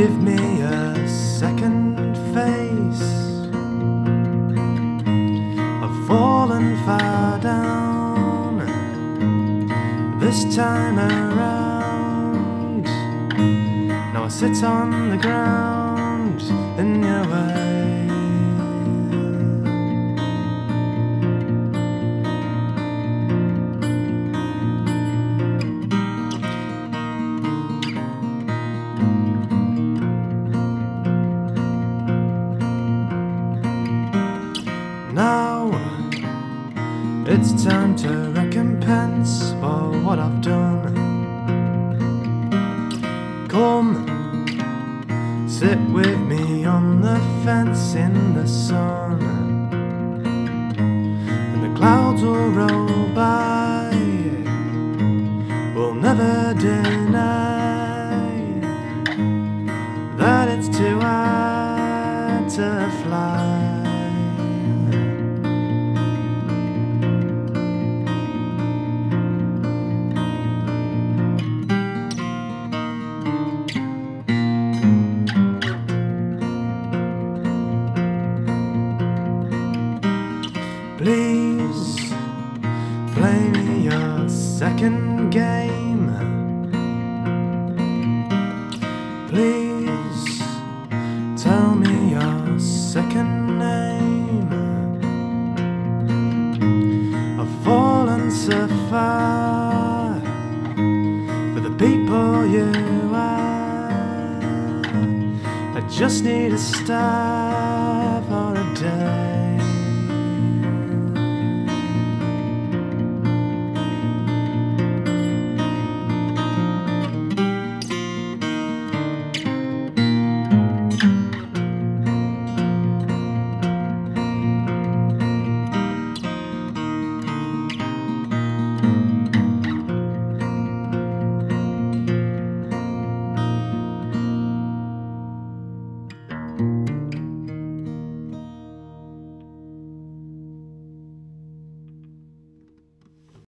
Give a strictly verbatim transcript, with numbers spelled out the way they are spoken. Give me a second face. I've fallen far down this time around. Now I sit on the ground in your way. Now it's time to recompense for what I've done. Come, sit with me on the fence in the sun, and the clouds will roll by. We'll never deny that it's too high to fly. Please, play me your second game. Please, tell me your second name. I've fallen so far for the people you are. I just need a star for a day.